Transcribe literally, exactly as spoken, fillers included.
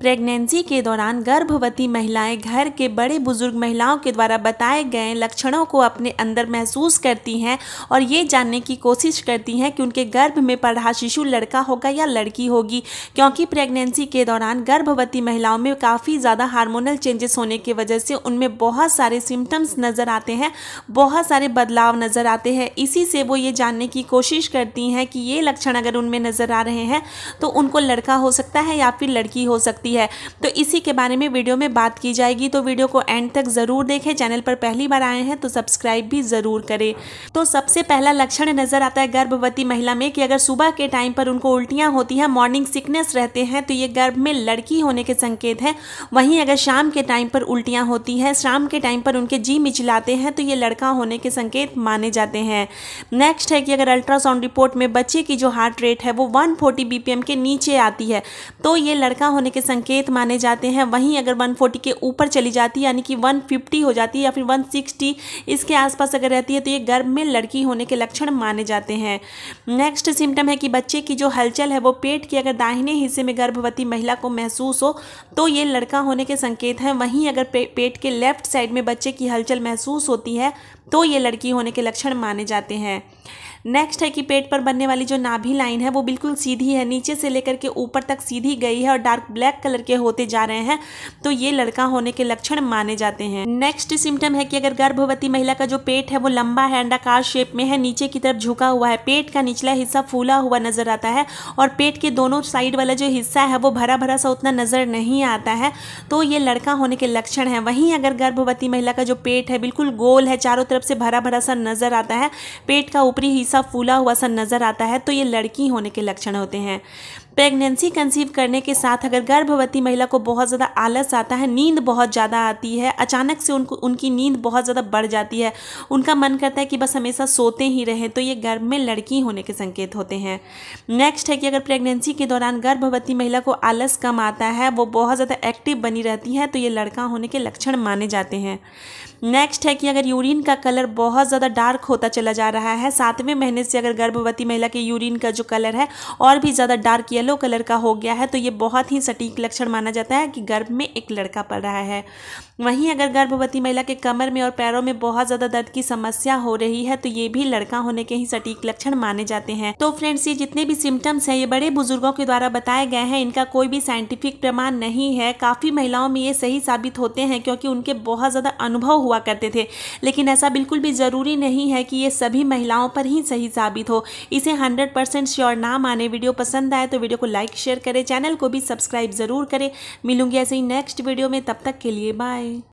Pregnancy के दौरान गर्भवती महिलाएं घर के बड़े बुजुर्ग महिलाओं के द्वारा बताए गए लक्षणों को अपने अंदर महसूस करती हैं और ये जानने की कोशिश करती हैं कि उनके गर्भ में पड़ रहा शिशु लड़का होगा या लड़की होगी, क्योंकि प्रेगनेंसी के दौरान गर्भवती महिलाओं में काफ़ी ज़्यादा हार्मोनल चेंजेस होने की वजह से उनमें बहुत सारे सिम्टम्स नज़र आते हैं, बहुत सारे बदलाव नज़र आते हैं। इसी से वो ये जानने की कोशिश करती हैं कि ये लक्षण अगर उनमें नज़र आ रहे हैं तो उनको लड़का हो सकता है या फिर लड़की हो सकती है। तो इसी के बारे में वीडियो में बात की जाएगी, तो वीडियो को एंड तक ज़रूर देखें। चैनल पर पहली बार आए हैं तो सब्सक्राइब भी ज़रूर करें। तो सबसे पहला लक्षण नज़र आता है गर्भवती महिला में कि अगर सुबह के टाइम पर उनको उल्टियाँ होती हैं, मॉर्निंग सिकनेस रहते हैं, तो ये गर्भ में लड़की होने के संकेत हैं। वहीं अगर शाम के टाइम पर उल्टियाँ होती हैं, शाम के टाइम पर उनके जी मिचलाते हैं, तो ये लड़का होने के संकेत माने जाते हैं। नेक्स्ट है कि अगर अल्ट्रासाउंड रिपोर्ट में बच्चे की जो हार्ट रेट है वो एक सौ चालीस बी पी एम के नीचे आती है तो ये लड़का होने के संकेत माने जाते हैं। वहीं अगर एक सौ चालीस के ऊपर चली जाती है यानी कि एक सौ पचास हो जाती है या फिर एक सौ साठ इसके आसपास अगर रहती है तो ये गर्भ में लड़की होने के लक्षण माने जाते हैं। नेक्स्ट सिम्टम है कि बच्चे की जो हलचल है वो पेट के अगर दाहिने हिस्से में गर्भवती महिला को महसूस हो तो ये लड़का होने के संकेत हैं। वहीं अगर पे, पेट के लेफ्ट साइड में बच्चे की हलचल महसूस होती है तो ये लड़की होने के लक्षण माने जाते हैं। नेक्स्ट है कि पेट पर बनने वाली जो नाभि लाइन है वो बिल्कुल सीधी है, नीचे से लेकर के ऊपर तक सीधी गई है और डार्क ब्लैक कलर के होते जा रहे हैं, तो ये लड़का होने के लक्षण माने जाते हैं। नेक्स्ट सिम्टम है कि अगर गर्भवती महिला का जो पेट है वो लंबा है, अंडाकार शेप में है, नीचे की तरफ झुका हुआ है, पेट का निचला हिस्सा फूला हुआ नजर आता है और पेट के दोनों साइड वाला जो हिस्सा है वो भरा भरा सा उतना नजर नहीं आता है, तो ये लड़का होने के लक्षण है। वहीं अगर गर्भवती महिला का जो पेट है बिल्कुल गोल है, चारों तरफ से भरा भरा सा नजर आता है, पेट का ऊपरी हिस्सा फूला हुआ सा नजर आता है, तो ये लड़की होने के लक्षण होते हैं। प्रेगनेंसी कंसीव करने के साथ अगर गर्भवती महिला को बहुत ज़्यादा आलस आता है, नींद बहुत ज़्यादा आती है, अचानक से उनको उनकी नींद बहुत ज़्यादा बढ़ जाती है, उनका मन करता है कि बस हमेशा सोते ही रहें, तो ये गर्भ में लड़की होने के संकेत होते हैं। नेक्स्ट है कि अगर प्रेगनेंसी के दौरान गर्भवती महिला को आलस कम आता है, वो बहुत ज़्यादा एक्टिव बनी रहती है, तो ये लड़का होने के लक्षण माने जाते हैं। नेक्स्ट है कि अगर यूरिन का कलर बहुत ज़्यादा डार्क होता चला जा रहा है, सातवें महीने से अगर गर्भवती महिला के यूरिन का जो कलर है और भी ज़्यादा डार्क येलो कलर का हो गया है, तो ये बहुत ही सटीक लक्षण माना जाता है कि गर्भ में एक लड़का पड़ रहा है। वहीं अगर गर्भवती महिला के कमर में और पैरों में बहुत ज़्यादा दर्द की समस्या हो रही है, तो ये भी लड़का होने के ही सटीक लक्षण माने जाते हैं। तो फ्रेंड्स, ये जितने भी सिम्टम्स हैं ये बड़े बुजुर्गों के द्वारा बताए गए हैं, इनका कोई भी साइंटिफिक प्रमाण नहीं है। काफ़ी महिलाओं में ये सही साबित होते हैं क्योंकि उनके बहुत ज़्यादा अनुभव हुआ करते थे, लेकिन ऐसा बिल्कुल भी ज़रूरी नहीं है कि ये सभी महिलाओं पर ही सही साबित हो। इसे हंड्रेड परसेंट श्योर ना माने। वीडियो पसंद आए तो वीडियो को लाइक शेयर करें, चैनल को भी सब्सक्राइब ज़रूर करें। मिलूंगी ऐसे ही नेक्स्ट वीडियो में, तब तक के लिए बाय।